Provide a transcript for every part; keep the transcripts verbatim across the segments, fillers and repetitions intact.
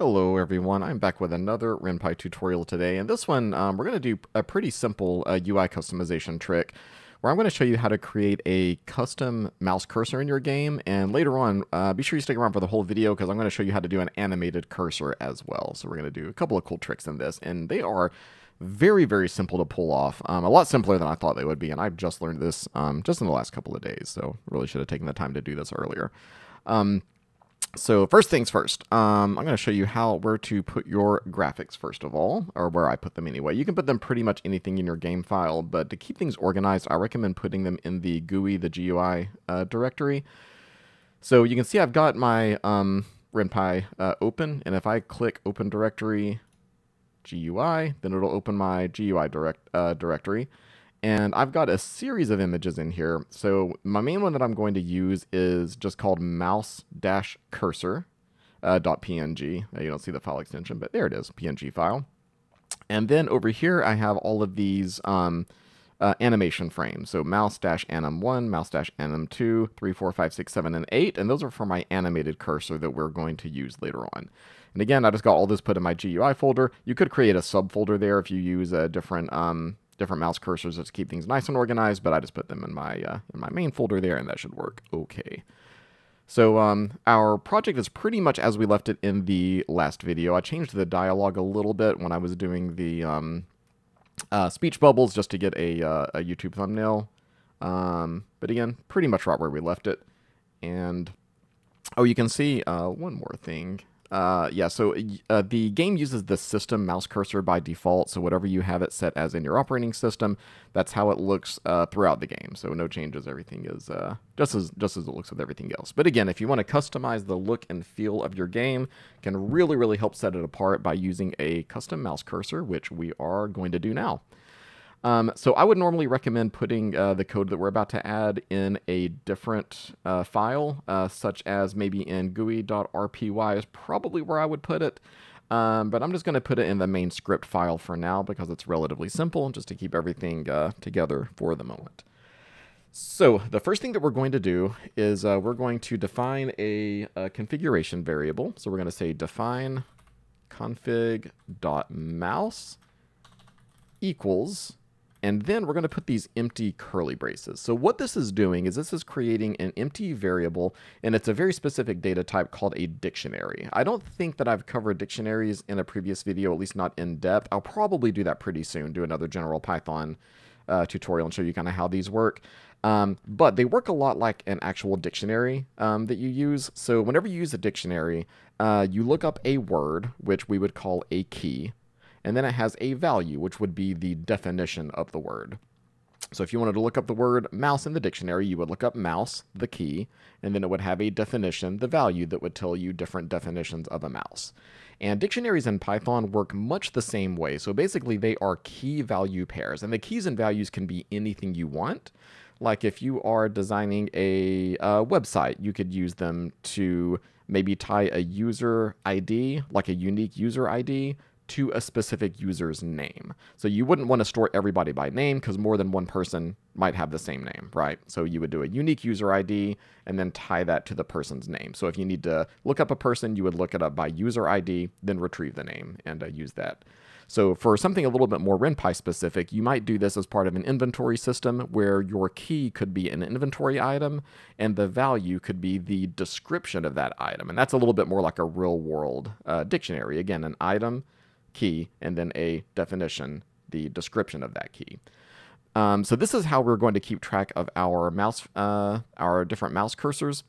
Hello everyone, I'm back with another Ren'Py tutorial today, and this one um, we're going to do a pretty simple uh, U I customization trick where I'm going to show you how to create a custom mouse cursor in your game, and later on uh, be sure you stick around for the whole video because I'm going to show you how to do an animated cursor as well. So we're going to do a couple of cool tricks in this, and they are very, very simple to pull off, um, a lot simpler than I thought they would be, and I've just learned this um, just in the last couple of days, so really should have taken the time to do this earlier. Um, So first things first, um, I'm going to show you how where to put your graphics first of all, or where I put them anyway. You can put them pretty much anything in your game file, but to keep things organized, I recommend putting them in the G U I, the G U I uh, directory. So you can see I've got my um, Ren'Py uh, open, and if I click Open Directory G U I, then it'll open my G U I direct uh, directory. And I've got a series of images in here. So my main one that I'm going to use is just called mouse-cursor.png. Uh, you don't see the file extension, but there it is, P N G file. And then over here, I have all of these um, uh, animation frames. So mouse-anim one, mouse-anim two, three, four, five, six, seven, and eight. And those are for my animated cursor that we're going to use later on. And again, I just got all this put in my G U I folder. You could create a subfolder there if you use a different... Um, different mouse cursors just to keep things nice and organized, but I just put them in my uh, in my main folder there, and that should work okay. So um, our project is pretty much as we left it in the last video. I changed the dialogue a little bit when I was doing the um, uh, speech bubbles just to get a, uh, a YouTube thumbnail. Um, but again, pretty much right where we left it. And oh, you can see uh, one more thing. Uh, yeah, so uh, the game uses the system mouse cursor by default, so whatever you have it set as in your operating system, that's how it looks uh, throughout the game. So no changes, everything is uh, just as just as it looks with everything else. But again, if you want to customize the look and feel of your game, you can really, really help set it apart by using a custom mouse cursor, which we are going to do now. Um, so I would normally recommend putting uh, the code that we're about to add in a different uh, file, uh, such as maybe in G U I dot R P Y is probably where I would put it. Um, but I'm just going to put it in the main script file for now because it's relatively simple, just to keep everything uh, together for the moment. So the first thing that we're going to do is uh, we're going to define a, a configuration variable. So we're going to say define config.mouse equals... And then we're going to put these empty curly braces. So what this is doing is this is creating an empty variable, and it's a very specific data type called a dictionary. I don't think that I've covered dictionaries in a previous video, at least not in depth. I'll probably do that pretty soon, do another general Python uh, tutorial and show you kind of how these work. Um, but they work a lot like an actual dictionary um, that you use. So whenever you use a dictionary, uh, you look up a word, which we would call a key. And then it has a value, which would be the definition of the word. So if you wanted to look up the word mouse in the dictionary, you would look up mouse, the key, and then it would have a definition, the value that would tell you different definitions of a mouse. And dictionaries in Python work much the same way. So basically they are key value pairs, and the keys and values can be anything you want. Like if you are designing a uh, website, you could use them to maybe tie a user I D, like a unique user I D, to a specific user's name. So you wouldn't want to store everybody by name because more than one person might have the same name, right? So you would do a unique user I D and then tie that to the person's name. So if you need to look up a person, you would look it up by user I D, then retrieve the name and uh, use that. So for something a little bit more Ren'Py specific, you might do this as part of an inventory system where your key could be an inventory item and the value could be the description of that item. And that's a little bit more like a real world uh, dictionary. Again, an item, key, and then a definition, the description of that key. Um, so this is how we're going to keep track of our mouse, uh, our different mouse cursors.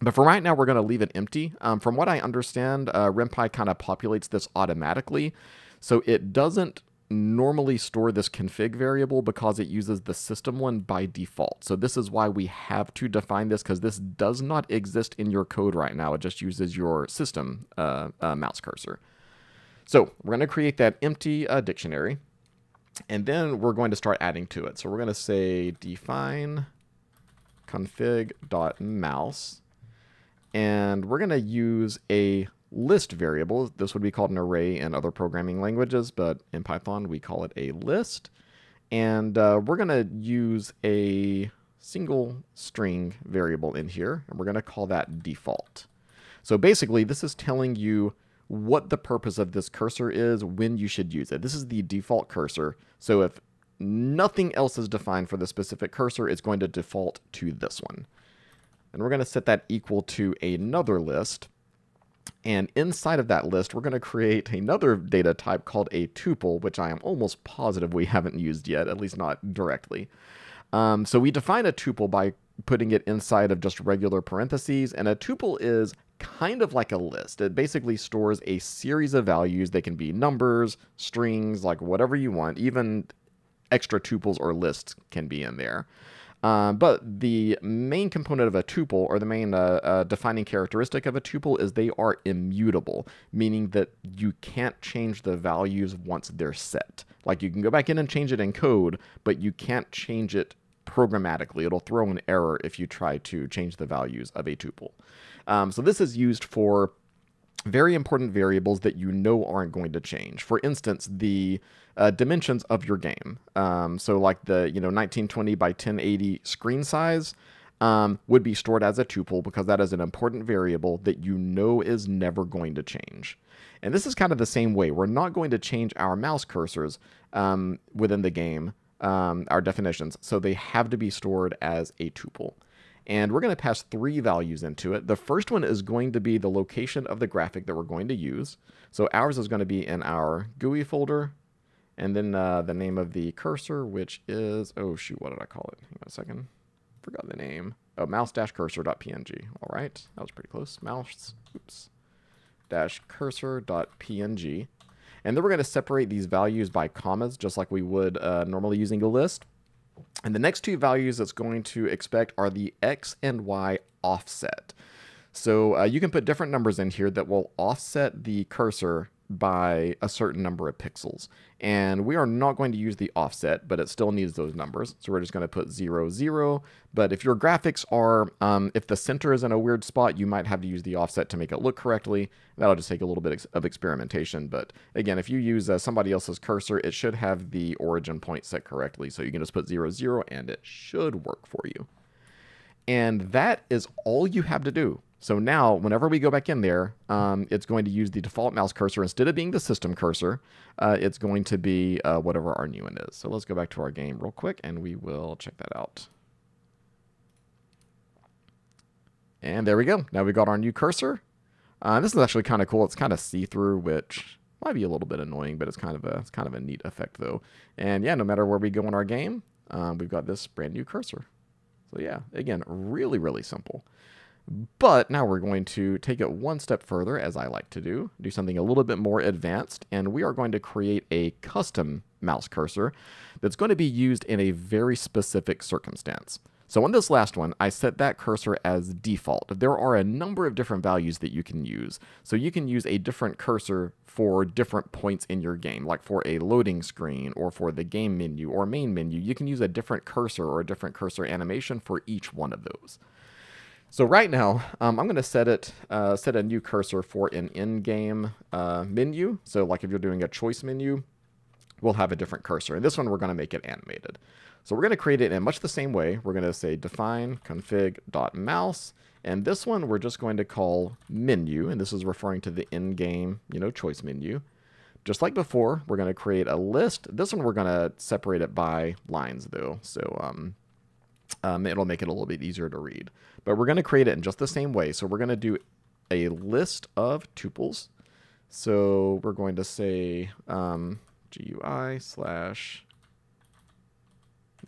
But for right now, we're going to leave it empty. Um, from what I understand, uh, Ren'Py kind of populates this automatically. So it doesn't normally store this config variable because it uses the system one by default. So this is why we have to define this, because this does not exist in your code right now. It just uses your system uh, uh, mouse cursor. So we're going to create that empty uh, dictionary, and then we're going to start adding to it. So we're going to say define config.mouse, and we're going to use a list variable. This would be called an array in other programming languages, but in Python we call it a list. And uh, we're going to use a single string variable in here, and we're going to call that default. So basically this is telling you what the purpose of this cursor is, when you should use it. This is the default cursor. So if nothing else is defined for the specific cursor, it's going to default to this one. And we're going to set that equal to another list. And inside of that list, we're going to create another data type called a tuple, which I am almost positive we haven't used yet, at least not directly. Um, so we define a tuple by putting it inside of just regular parentheses. And a tuple is kind of like a list. It basically stores a series of values. They can be numbers, strings, like whatever you want. Even extra tuples or lists can be in there. Uh, but the main component of a tuple, or the main uh, uh, defining characteristic of a tuple, is they are immutable, meaning that you can't change the values once they're set. Like, you can go back in and change it in code, but you can't change it programmatically. It'll throw an error if you try to change the values of a tuple. Um, so this is used for very important variables that you know aren't going to change. For instance, the uh, dimensions of your game. Um, so like the you know nineteen twenty by ten eighty screen size um, would be stored as a tuple, because that is an important variable that you know is never going to change. And this is kind of the same way. We're not going to change our mouse cursors um, within the game, um, our definitions. So they have to be stored as a tuple. And we're going to pass three values into it. The first one is going to be the location of the graphic that we're going to use. So ours is going to be in our G U I folder. And then uh, the name of the cursor, which is, oh shoot, what did I call it? Hang on a second. Forgot the name. Oh, mouse-cursor.png. All right. That was pretty close. Mouse, oops, dash cursor.png. And then we're going to separate these values by commas, just like we would uh, normally using a list. And the next two values that's going to expect are the X and Y offset. So uh, you can put different numbers in here that will offset the cursor by a certain number of pixels. And we are not going to use the offset, but it still needs those numbers. So we're just going to put zero, zero. But if your graphics are, um, if the center is in a weird spot, you might have to use the offset to make it look correctly. That'll just take a little bit of experimentation. But again, if you use uh, somebody else's cursor, it should have the origin point set correctly. So you can just put zero, zero, and it should work for you. And that is all you have to do. So now, whenever we go back in there, um, it's going to use the default mouse cursor. Instead of being the system cursor, uh, it's going to be uh, whatever our new one is. So let's go back to our game real quick, and we will check that out. And there we go. Now we've got our new cursor. Uh, this is actually kind of cool. It's kind of see-through, which might be a little bit annoying, but it's kind of a, it's kind of a neat effect, though. And yeah, no matter where we go in our game, um, we've got this brand new cursor. So yeah, again, really, really simple. But now we're going to take it one step further, as I like to do, do something a little bit more advanced, and we are going to create a custom mouse cursor that's going to be used in a very specific circumstance. So on this last one, I set that cursor as default. There are a number of different values that you can use. So you can use a different cursor for different points in your game, like for a loading screen or for the game menu or main menu. You can use a different cursor or a different cursor animation for each one of those. So right now, um, I'm going to set it, uh, set a new cursor for an in-game uh, menu. So like if you're doing a choice menu, we'll have a different cursor. And this one, we're going to make it animated. So we're going to create it in much the same way. We're going to say define config.mouse. And this one, we're just going to call menu. And this is referring to the in-game, you know, choice menu. Just like before, we're going to create a list. This one, we're going to separate it by lines, though. So um, Um, it'll make it a little bit easier to read. But we're going to create it in just the same way. So we're going to do a list of tuples. So we're going to say um, GUI slash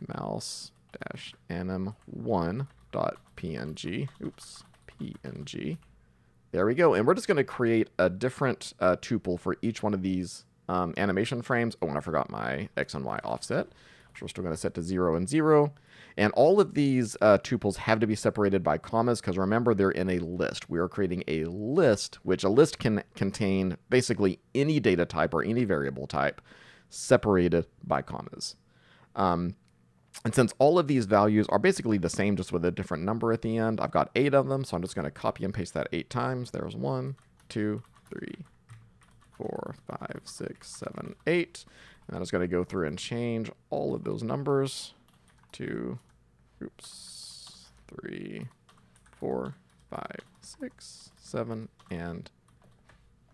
mouse dash anim1 dot png. Oops, png. There we go. And we're just going to create a different uh, tuple for each one of these um, animation frames. Oh, and I forgot my X and Y offset. We're still going to set to zero and zero. And all of these uh, tuples have to be separated by commas, because remember, they're in a list. We are creating a list, which a list can contain basically any data type or any variable type separated by commas. Um, and since all of these values are basically the same, just with a different number at the end, I've got eight of them. So I'm just going to copy and paste that eight times. There's one, two, three, four, five, six, seven, eight. And I'm just going to go through and change all of those numbers to, oops, three, four, five, six, seven, and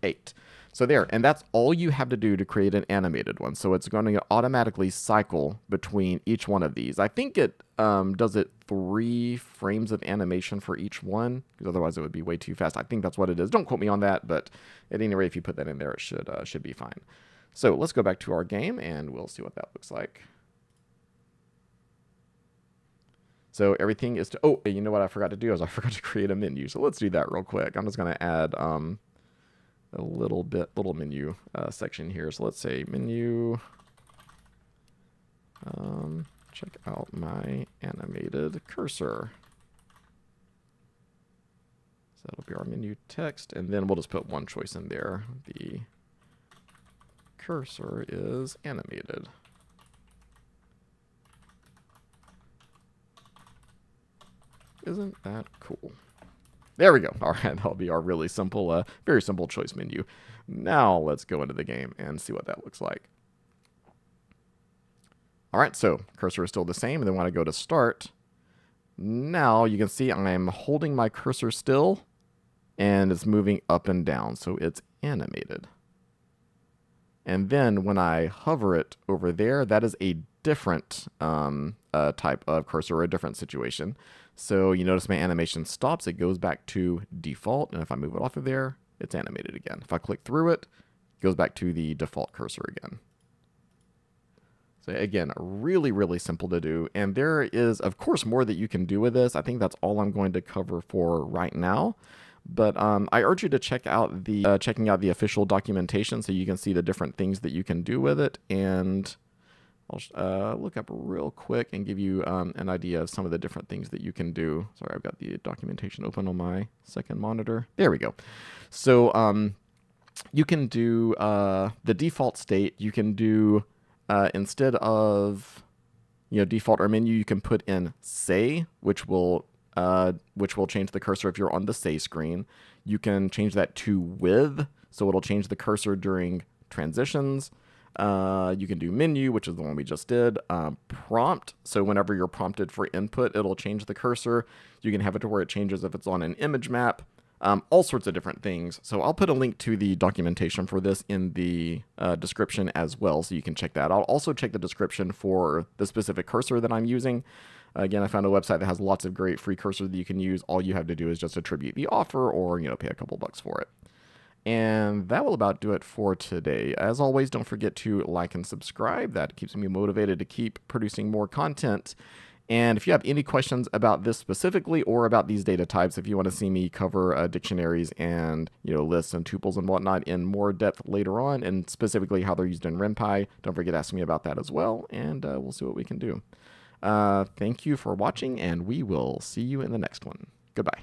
eight. So there, and that's all you have to do to create an animated one. So it's going to automatically cycle between each one of these. I think it um, does it three frames of animation for each one, because otherwise it would be way too fast. I think that's what it is. Don't quote me on that, but at any rate, if you put that in there, it should, uh, should be fine. So let's go back to our game, and we'll see what that looks like. So everything is to, oh, you know what I forgot to do is I forgot to create a menu. So let's do that real quick. I'm just going to add... Um, a little bit, little menu uh, section here. So let's say menu, um, check out my animated cursor. So that'll be our menu text. And then we'll just put one choice in there. The cursor is animated. Isn't that cool? There we go. All right, that'll be our really simple, uh, very simple choice menu. Now let's go into the game and see what that looks like. All right, so cursor is still the same. And then when I go to start, now you can see I'm holding my cursor still, and it's moving up and down, so it's animated. And then when I hover it over there, that is a different um, uh, type of cursor or a different situation. So you notice my animation stops, it goes back to default, and if I move it off of there, it's animated again. If I click through it, it goes back to the default cursor again. So again, really, really simple to do. And there is, of course, more that you can do with this. I think that's all I'm going to cover for right now. But um, I urge you to check out the uh, checking out the official documentation so you can see the different things that you can do with it. And I'll uh, look up real quick and give you um, an idea of some of the different things that you can do. Sorry, I've got the documentation open on my second monitor. There we go. So um, you can do uh, the default state. You can do, uh, instead of you know default or menu, you can put in say, which will uh, which will change the cursor if you're on the say screen. You can change that to with, so it'll change the cursor during transitions. Uh, you can do menu, which is the one we just did, um, prompt. So whenever you're prompted for input, it'll change the cursor. You can have it to where it changes if it's on an image map, um, all sorts of different things. So I'll put a link to the documentation for this in the uh, description as well, so you can check that. I'll also check the description for the specific cursor that I'm using. Again, I found a website that has lots of great free cursor that you can use. All you have to do is just attribute the offer or, you know, pay a couple bucks for it. And that will about do it for today. As always, don't forget to like and subscribe. That keeps me motivated to keep producing more content. And if you have any questions about this specifically or about these data types, if you want to see me cover uh, dictionaries and you know lists and tuples and whatnot in more depth later on, and specifically how they're used in Ren'Py, don't forget to ask me about that as well, and uh, we'll see what we can do. Uh, thank you for watching, and we will see you in the next one. Goodbye.